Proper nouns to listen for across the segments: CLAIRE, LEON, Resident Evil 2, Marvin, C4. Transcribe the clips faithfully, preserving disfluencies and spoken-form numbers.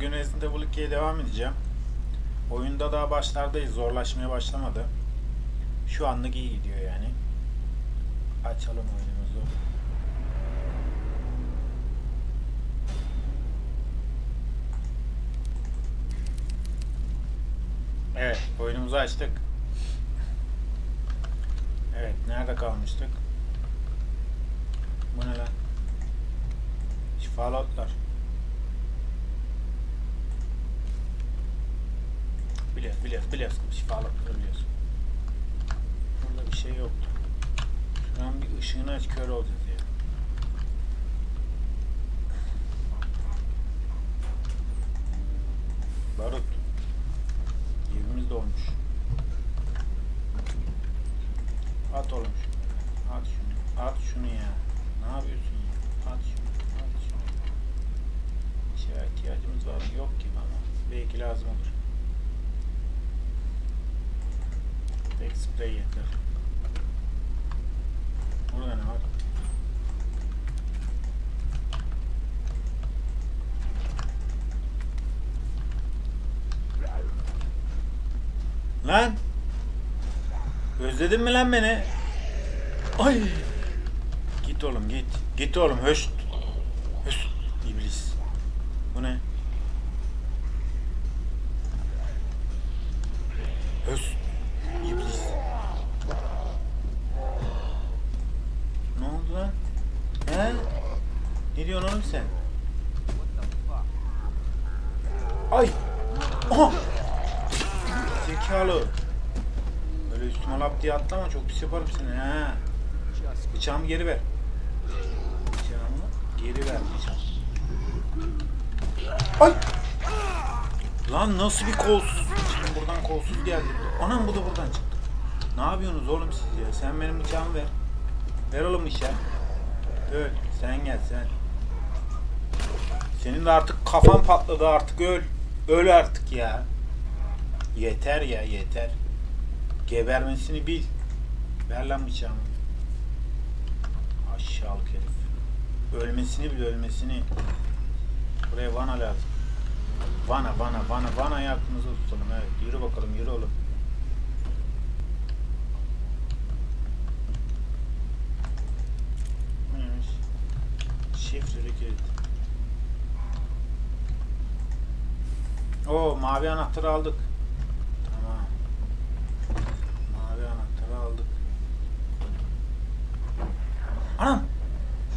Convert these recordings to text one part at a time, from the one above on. Bugün Resident Evil iki'ye devam edeceğim. Oyunda daha başlardayız. Zorlaşmaya başlamadı. Şu anlık iyi gidiyor yani. Açalım oyunumuzu. Evet, oyunumuzu açtık. Evet, nerede kalmıştık? Bu ne lan? Şifalı otlar. Biliyoruz, biliyoruz, biliyoruz. Şifalı otları biliyoruz. Burada bir şey yoktu. Şuranın bir ışığını aç, kör olacağız ya. Barut. Evimiz dolmuş. At oğlum şunu. At şunu. At şunu ya. Ne yapıyorsun ya? At şunu. At şunu. Şeye ihtiyacımız var mı? Yok gibi ama. Belki lazım olur. Tek sprey yeter. Burada ne var? Lan! Özledin mi lan beni? Ay! Git oğlum git. Git oğlum höşt. Höşt iblis. Bu ne? Höşt iblis. Ne oldu lan? He? Ne diyorsun oğlum sen? Ay! Aha! Zekalı. Böyle üstüme lap diye atlama, çok pis yaparım seni ha. Bıçağımı geri ver. Bıçağımı geri ver bıçağımı. Ay! Lan nasıl bir kolsuz? Şimdi buradan kolsuz geldi. Anam bu da buradan çıktı. Ne yapıyorsunuz oğlum siz ya? Sen benim bıçağımı ver. Ver oğlum bıçağı. Öl. Sen gel sen. Senin de artık kafan patladı, artık öl. Öl artık ya. Yeter ya yeter. Gebermesini bil. Ver lan bıçağımı. Aşağılık herif. Ölmesini bil, ölmesini. Buraya vana lazım. Vana vana vana vana yakınıza tutalım. Evet, yürü bakalım, yürü oğlum. Neymiş? Şifreli kilit. Oo, mavi anahtarı aldık. Anam!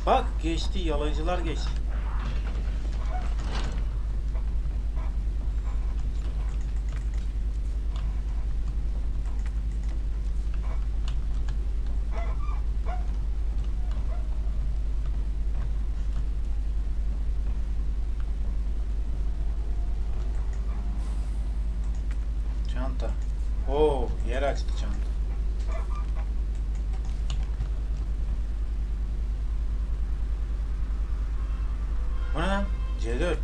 Bak geçti, yalayıcılar geçti. Çanta. Oo, yer açtı çanta. C dört.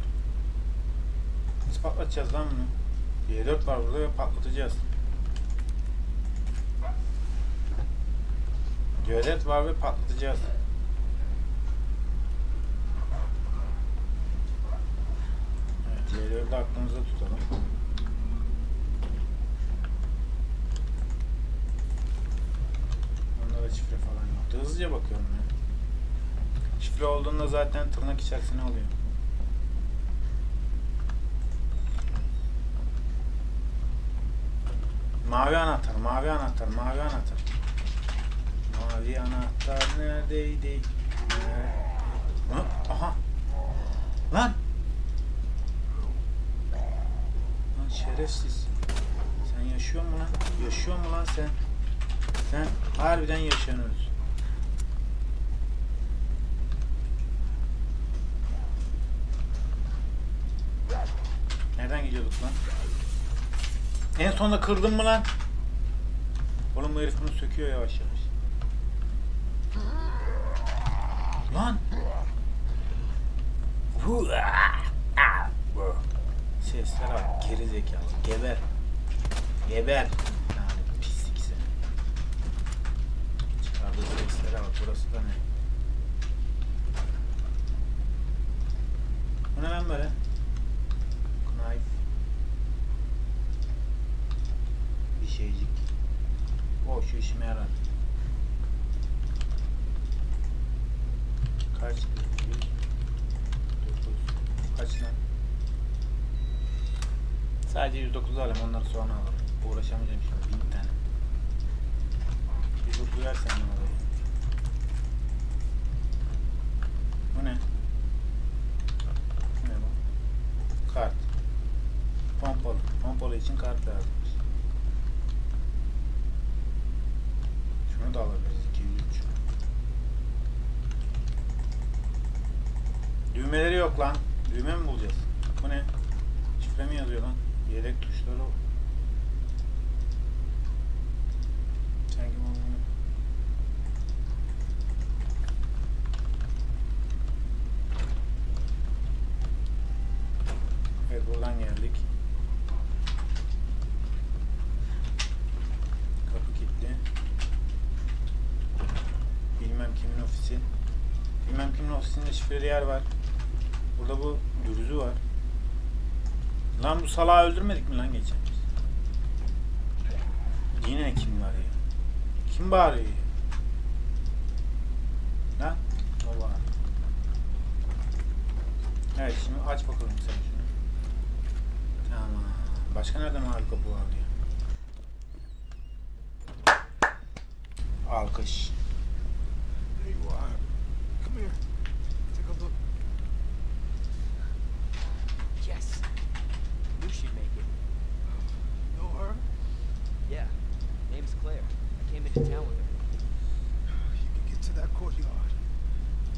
Biz patlatacağız lan bunu. C dört var burada ve patlatacağız. C dört var ve patlatacağız. Evet, C dört'ü aklımızda tutalım. Onlara şifre falan yok. Hızlıca bakıyorum ben. Şifre olduğunda zaten tırnak içerisine oluyor. Mavi anahtar, mavi anahtar, mavi anahtar. Mavi anahtar neredeydi? Hı? Aha. Lan. Lan şerefsiz. Sen yaşıyor mu lan? Yaşıyor mu lan sen? Sen harbiden yaşanıyorsun. Nereden gidiyorduk lan? En sonunda kırdın mı lan? Oğlum bu herif bunu söküyor yavaş yavaş. Lan! Sesler abi, geri zekalı. Geber. Geber. Yani pislik seni. Çıkardığı seslere bak, burası da ne? Bu ne lan böyle? şeycik. O şu işime yarar. Kaç? Kaç lan? Sadece yüz dokuz alayım, onları sonra alırım. Uğraşamayacağım şimdi, bin tane. yüz dokuz versen bana da. Bu ne? Bu ne bu? Kart. Pompalı. Pompalı için kart lazım. Şunu da alabiliriz, iki yüz üç. Düğmeleri yok lan. Düğme mi bulacağız? Bu ne? Şifre mi yazıyor lan? Yedek tuşları o. Sanki bunu... Evet, buradan geldik. Kapı kilitli. Bilmem kimin ofisi. Bilmem kimin ofisinde şifreli yer var. Burada bu dürüzü var. Lan bu salağı öldürmedik mi lan geçen biz? Yine kim var ya? Kim bağırıyor ya? Lan? O bana. Evet, şimdi aç bakalım sen şunu. Tamam. Başka nerede mavi kapı var diyor. Alkış. There you are. Come here. Take a look. Yes. You should make it. Know her? Yeah. Name's Claire. I came into town with her. You can get to that courtyard.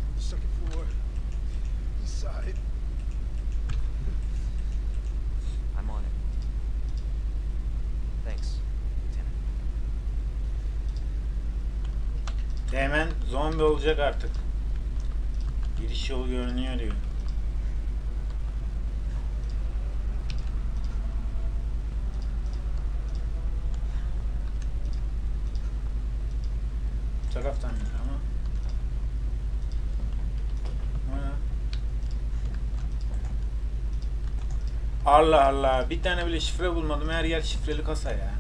On the second floor. East side. I'm on it. Thanks, Lieutenant. Teğmen zombi olacak artık. Giriş yolu görünüyor diyor. Taraftan değil ama. Allah Allah, bir tane bile şifre bulmadım, her yer şifreli kasa ya.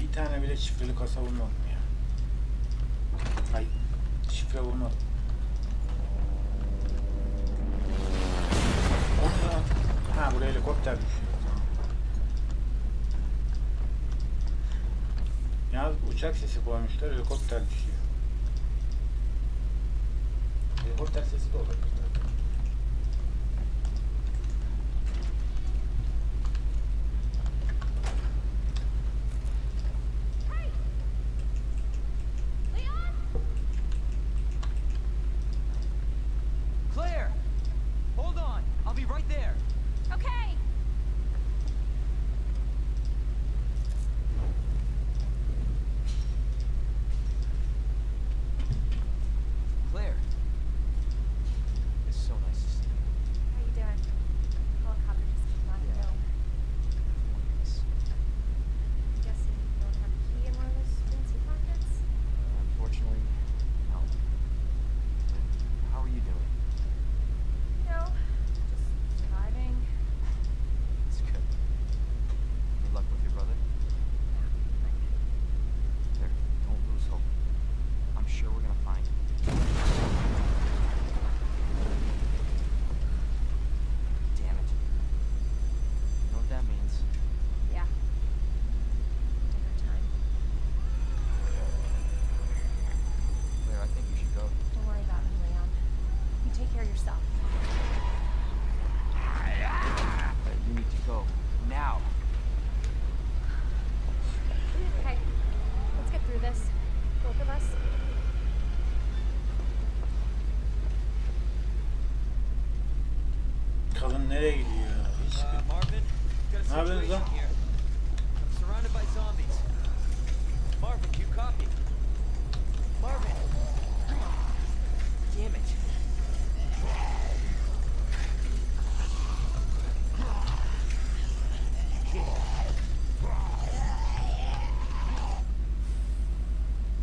Bir tane bile şifreli kasa bulmadım ya. Ay, şifre bulmadım. Ha, buraya helikopter düşüyor. Yalnız uçak sesi koymuşlar, helikopter düşüyor. Helikopter sesi de olabilir. Hey! Leon! Claire! Hold on! I'll be right there. Okay! Kadın nereye gidiyor? Hiç Marvin, ne yapıyorsunuz lan? Surrounded by zombies. Marvin, you copy? Marvin. Damn it.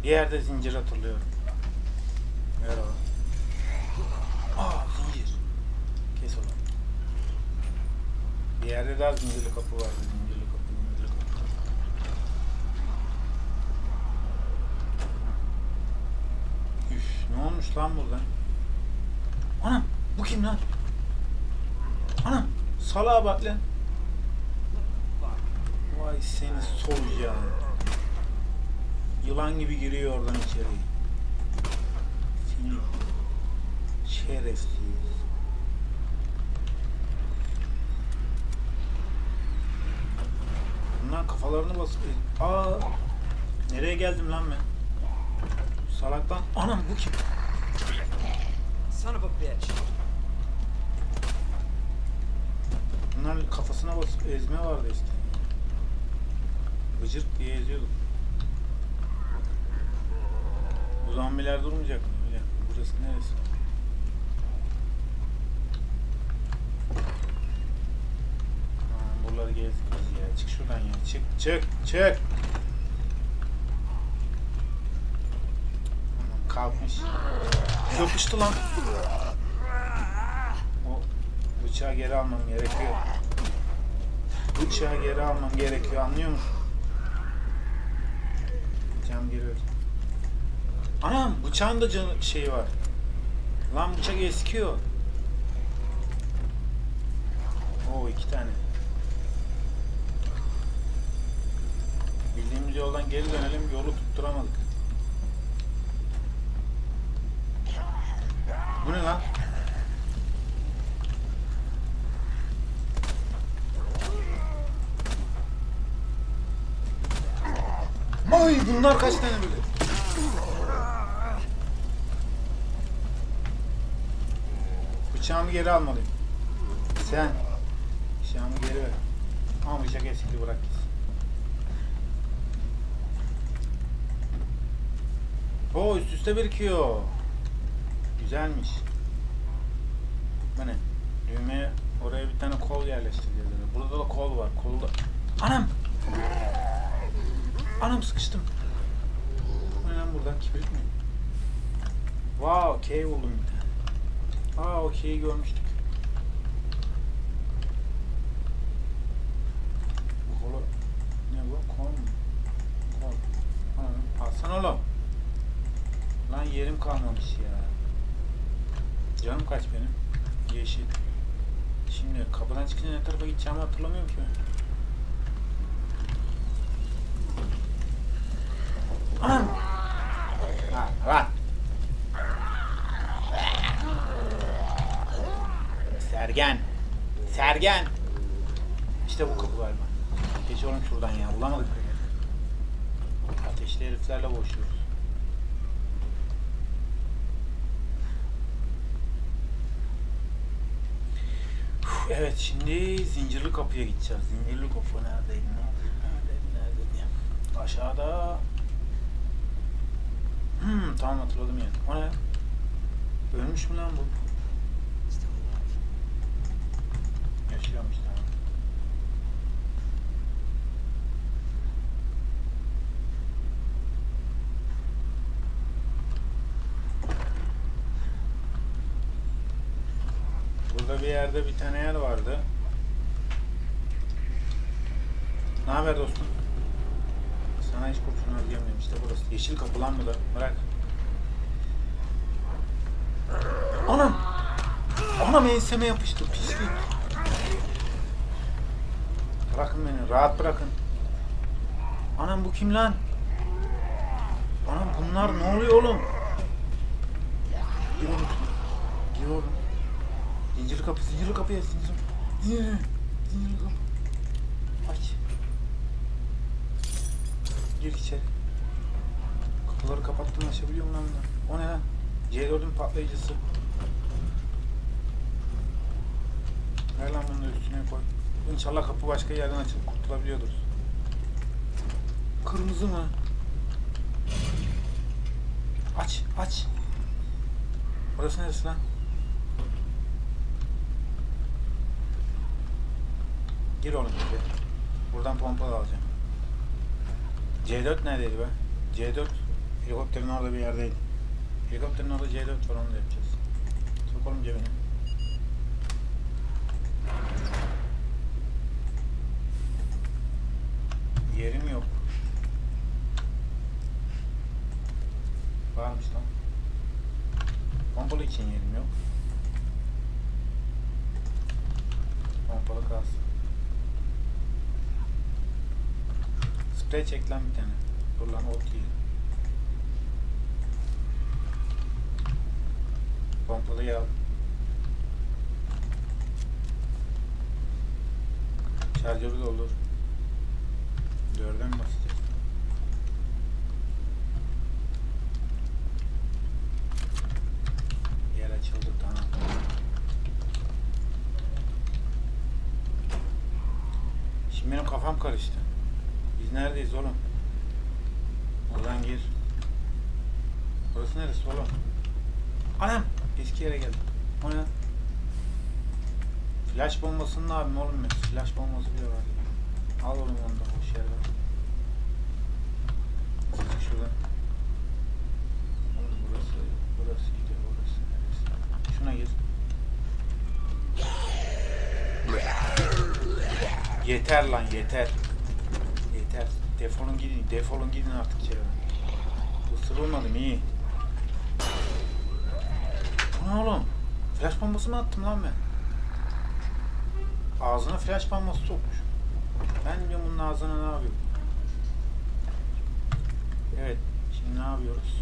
Bir yerde zincir hatırlıyorum. Merhaba. Aa, zincir. Kes onu. Her lazım deli kapı var. Ne olmuş lan burada? Anam bu kim lan? Anam salağa bak lan. Vay seni solucan. Yılan gibi giriyor oradan içeri. Seni şerefsiz. Bunlar kafalarını basıp... Aa, nereye geldim lan ben? Salaktan. Anam bu kim? Son of a bitch. Bunlar kafasına basıp ezme vardı işte. Gıcırt diye eziyordum. Bu zombiler durmayacak mı? Burası neresi? Aa, buraları gezdik biz ya. Çık şuradan ya. Çık çık çık. Kalkmış. Yapıştı lan. O bıçağı geri almam gerekiyor. Bıçağı geri almam gerekiyor. Anlıyor musun? Can giriyor. Anam bıçağın da canı şeyi var. Lan bıçak eskiyor. Oo iki tane. Bildiğimiz yoldan geri dönelim. Yolu tutturamadık. Bu ne lan? Ay bunlar kaç tane böyle? Bıçağımı geri almalıyım. Sen bıçağımı geri ver. Ama bıçak eskidi bırak gitsin. Oo üst üste birikiyor. Güzelmiş. Bu ne? Düğmeye oraya bir tane kol yerleştireceğiz. Burada da kol var. Kolu da. Anam! Anam sıkıştım. Bu ne lan burada? Kibrit mi? Wow, key buldum bir tane. Aa, o key'i görmüştük. Bu kolu... Ne bu? Kol mu? Kol. Anam. Alsana oğlum. Lan yerim kalmamış ya. Canım kaç benim? Yeşil. Şimdi kapıdan çıkınca ne tarafa gideceğimi hatırlamıyorum ki ben. Anam! Lan lan! Sergen! Sergen! İşte bu kapı galiba. Geçiyorum şuradan ya. Bulamadık böyle. Ateşli heriflerle boğuşuyoruz. Evet şimdi zincirli kapıya gideceğiz. Zincirli kapı neredeydi? Neredeydi? Neredeydi? Aşağıda. Hmm, tamam hatırladım yani. O ne? Ölmüş mü lan bu? Yaşıyormuş tamam. Burada bir yerde bir tane yer vardı. Ne haber dostum? Sana hiç kurşun harcayamıyorum. İşte burası. Yeşil kapı lan bu da. Bırak. Anam! Anam enseme yapıştı. Pislik. Bırakın beni. Rahat bırakın. Anam bu kim lan? Anam bunlar ne oluyor oğlum? Gir oğlum. Gir oğlum. Zincirli kapı, zincirli kapıya, zincirli zincirli, zincirli kapı. Aç. Gir içeri. Kapıları kapattım, açabiliyor muyum lan bunlar? O ne lan? C dört'ün patlayıcısı. Ver lan bunu da üstüne koy. İnşallah kapı başka yerden açılıp kurtulabiliyordur. Kırmızı mı? Aç, aç. Burası neresi lan? Gir oğlum gibi. Buradan pompa da alacağım. C dört neredeydi be? C dört helikopterin orada bir yerdeydi. Helikopterin orada C dört var, onu da yapacağız. Sok oğlum cebine. için yerim yok. Pompalı gaz. Sprey çek lan bir tane. Dur lan ot yiyelim. Pompalı yağ. Şarjörü de olur. Dörde mi basacağız? Yer açıldı, tamam. Şimdi benim kafam karıştı. Biz neredeyiz oğlum? Oradan gir. Burası neresi oğlum? Anam! Eski yere geldim. O ne? Flash bombasının abim oğlum ben. Flash bombası bile var. Al oğlum onu da hoş yerden. Sıçık şuradan. Oğlum burası, burası gidiyor, burası neresi? Şuna gir. Yeter lan yeter. Yeter. Defolun gidin, defolun gidin artık çevreden. Isırılmadım iyi. Bu ne oğlum? Flash bombası mı attım lan ben? Ağzına flash bombası sokmuş. Ben diyorum bunun ağzına ne yapıyorum? Evet, şimdi ne yapıyoruz?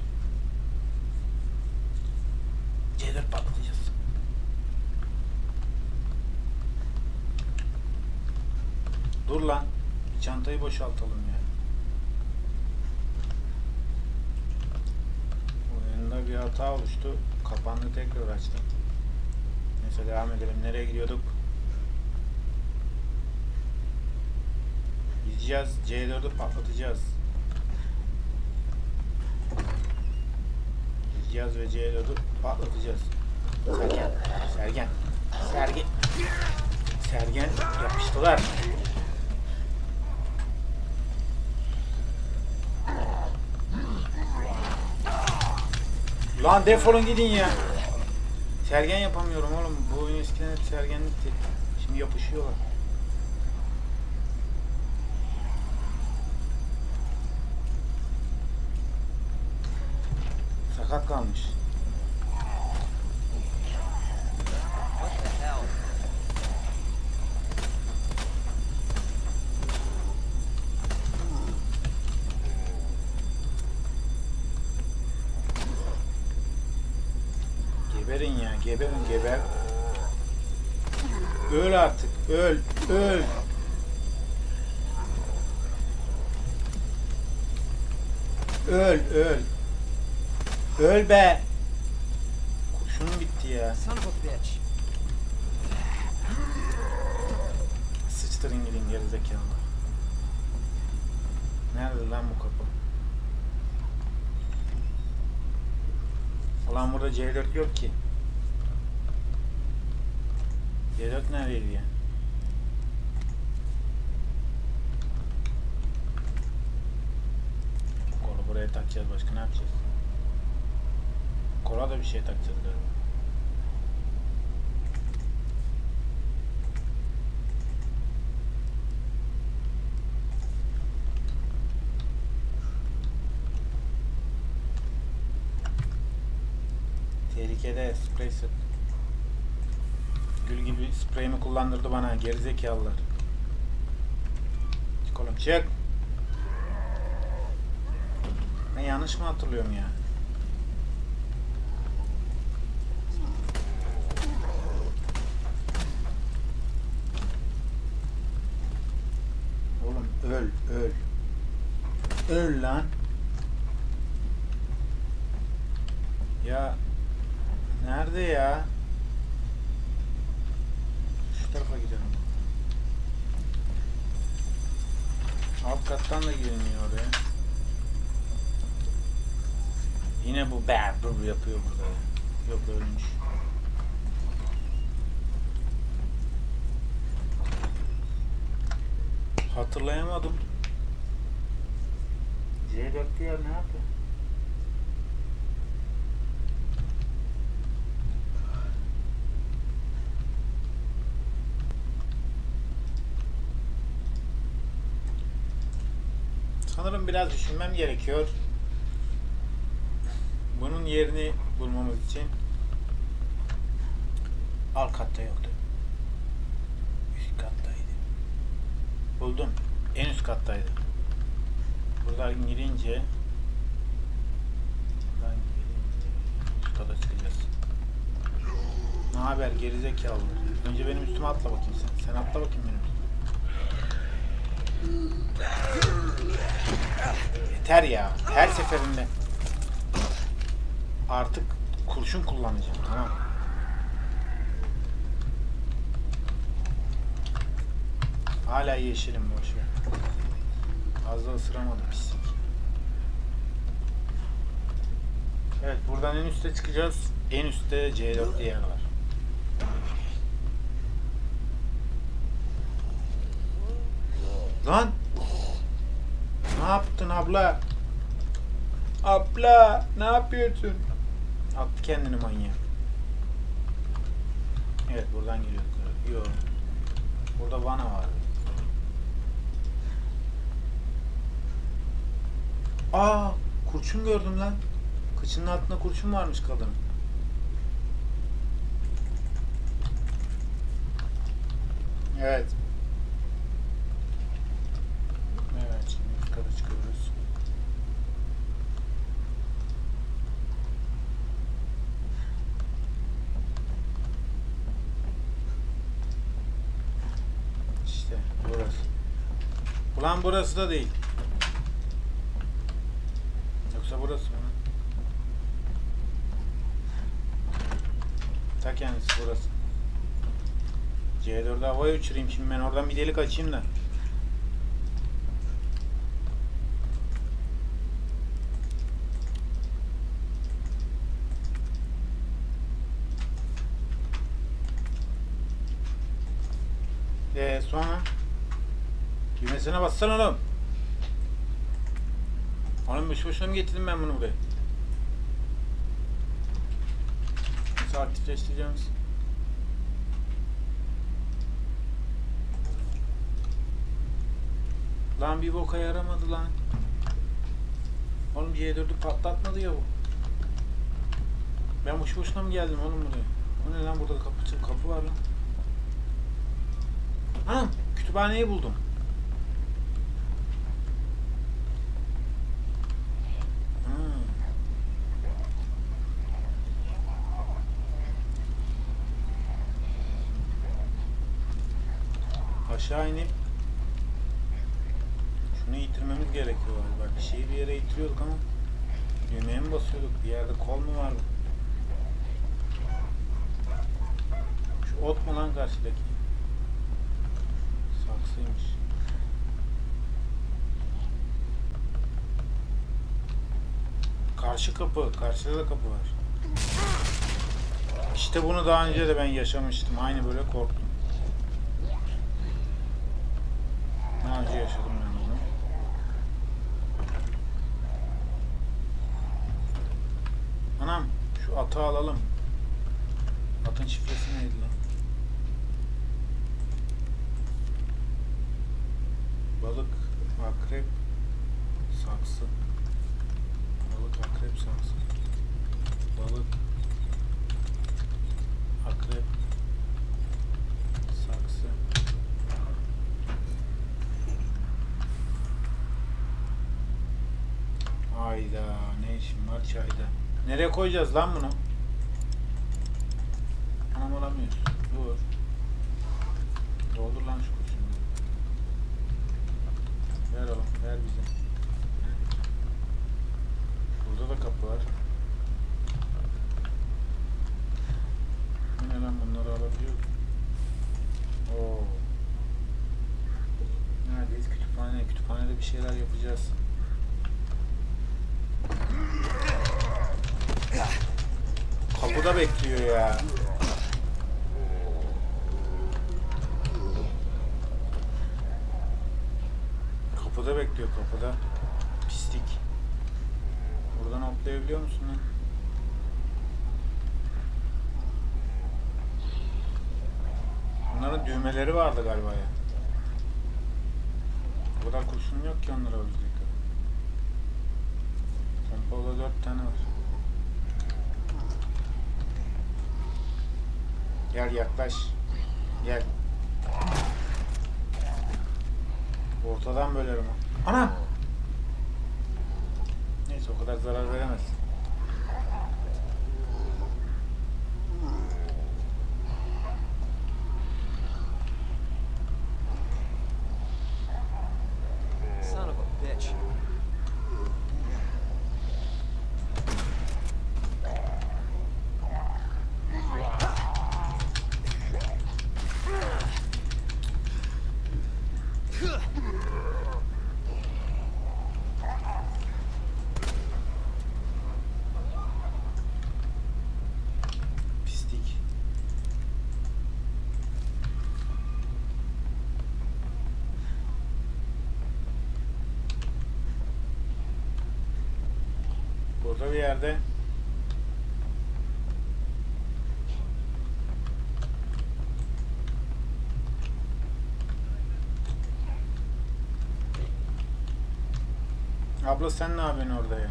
C dört patlayacağız. Dur lan, bir çantayı boşaltalım yani. Oyunda bir hata oluştu, kapandı, tekrar açtım. Neyse devam edelim. Nereye gidiyorduk? Gideceğiz, C dördü patlatacağız. Gideceğiz ve C dördü patlatacağız. Sergen, Sergen, Sergen, Sergen yapıştılar. Lan defolun gidin ya. Sergen yapamıyorum oğlum. Bu oyun eskiden hep sergenlikti. Şimdi yapışıyorlar. Sakat kalmış. Geberin ya, geberin, geber. Öl artık, öl, öl. Öl, öl. Öl be! Kurşunum bitti ya. Sıçtırın gidin gerizekalılar. Nerede lan bu kapı? Ulan burada C dört yok ki. C dört neredeydi ya? Bu kolu buraya takacağız. Başka ne yapacağız? Kola da bir şey takacağız galiba. Tehlikede sprey sık. Gül gibi spreyimi kullandırdı bana gerizekalılar. Çık oğlum çık. Ben yanlış mı hatırlıyorum ya? Öl, öl. Öl lan. Ya nerede ya? Şu tarafa gidelim. Alt kattan da girilmiyor oraya. Yine bu bad bur yapıyor burada. Yok ölmüş. Hatırlayamadım. C dörtte yer ne yaptı? Sanırım biraz düşünmem gerekiyor. Bunun yerini bulmamız için Alt katta yoktu. Üst kattaydı. Buldum. En üst kattaydı. Buradan girince buradan girince üst kata çıkacağız. Ne haber gerizekalı? Önce benim üstüme atla bakayım sen. Sen atla bakayım benim üstüme. Yeter ya. Her seferinde artık kurşun kullanacağım. Tamam mı? Hala yeşilim, boş ver. Az da ısıramadım pislik. Evet, buradan en üste çıkacağız. En üstte C dört diye yer var. Lan! Ne yaptın abla? Abla! Ne yapıyorsun? Attı kendini manyak. Evet, buradan geliyoruz. Yo. Burada vana var. Aa, kurşun gördüm lan. Kıçının altında kurşun varmış kadın. Evet. Evet, şimdi üst kata çıkıyoruz. İşte burası. Ulan burası da değil. Burası mı? Ta kendisi burası. C dört'e havaya uçurayım şimdi ben. Oradan bir delik açayım da. Eee sonra? Düğmesine bassana oğlum. Oğlum boş boşuna mı getirdim ben bunu buraya? Nasıl aktifleştireceğimiz? Lan bir boka yaramadı lan. Oğlum C dört'ü patlatmadı ya bu. Ben boş boşuna mı geldim oğlum buraya? O ne lan, burada kapı, kapı var lan. Anam kütüphaneyi buldum. Aşağı inip şunu yitirmemiz gerekiyor. Bak bir şeyi bir yere yitiriyorduk ama düğmeye mi basıyorduk? Bir yerde kol mu vardı? Şu ot mu lan karşıdaki? Saksıymış. Karşı kapı. Karşıda da kapı var. İşte bunu daha önce de ben yaşamıştım. Aynı böyle korktum. Önce yaşadım ben bunu. Anam şu atı alalım. Atın şifresi neydi lan? Balık, akrep, saksı. Balık, akrep, saksı. Balık, akrep, saksı. Hayda, ne işim var çayda? Nereye koyacağız lan bunu? Anam olamıyoruz. Dur. Doldur lan şu kurşunu. Ver oğlum, ver bize. Burada da kapı var. Ne lan, bunları alabiliyor? Oo. Neredeyiz? Kütüphane. Kütüphanede bir şeyler yapacağız. Kapıda bekliyor ya. Kapıda bekliyor, kapıda. Pislik. Buradan atlayabiliyor musun lan? Bunların düğmeleri vardı galiba ya. O kadar kurşun yok ki onlara öldürecek. Pompalı dört tane var. Gel yaklaş. Gel. Ortadan bölerim. Ana! Neyse o kadar zarar veremez. Burada bir yerde. Abla sen ne yapıyorsun orada ya?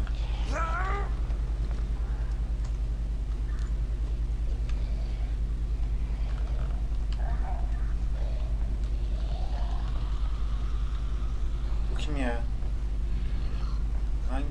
Bu kim ya? Hangi?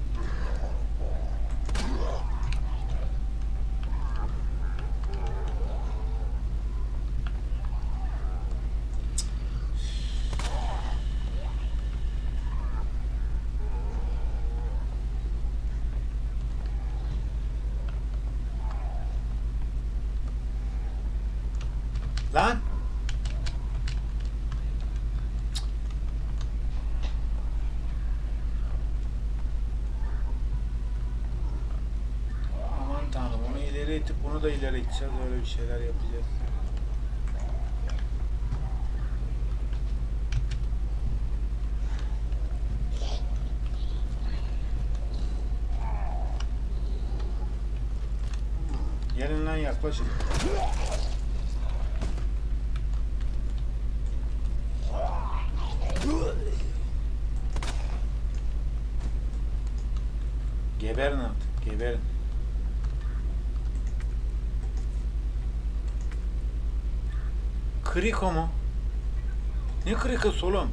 Lan! Aman tanrım, onu ileri itip bunu da ileri iteceğiz, öyle bir şeyler yapacağız. Gelin lan, yaklaşın. Geberin artık, geberin. Kriko mu? Ne krikosu oğlum?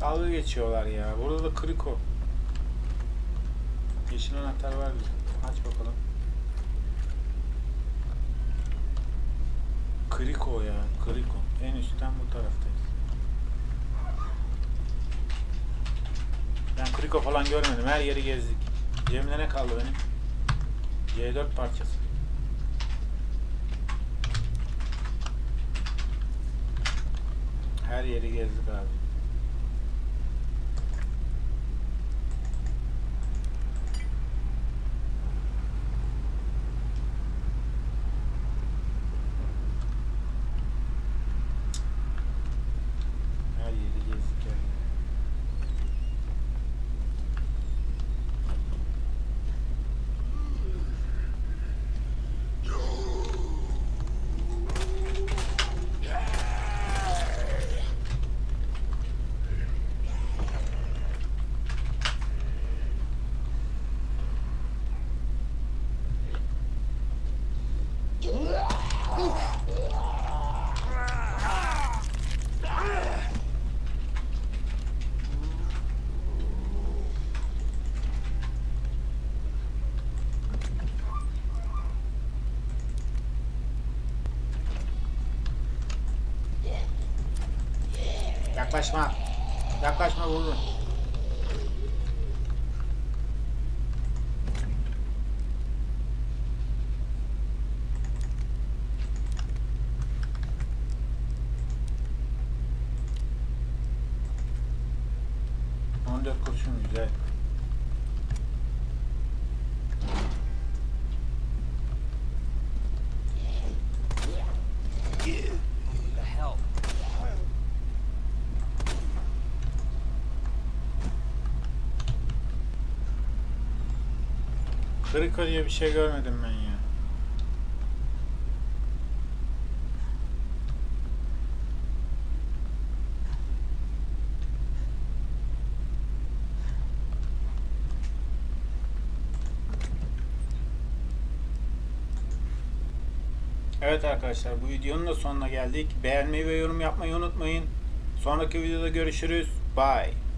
Dalga geçiyorlar ya. Burada da kriko. Yeşil anahtar var mı? Aç bakalım. Kriko ya, kriko. En üstten bu taraftayız. Ben kriko falan görmedim. Her yeri gezdik. Cebimde ne kaldı benim? C dört parçası. Her yeri gezdik abi. Yaklaşma. Yaklaşma vururum. on dört kurşun güzel. Kriko diye bir şey görmedim ben ya. Evet arkadaşlar, bu videonun da sonuna geldik. Beğenmeyi ve yorum yapmayı unutmayın. Sonraki videoda görüşürüz. Bye.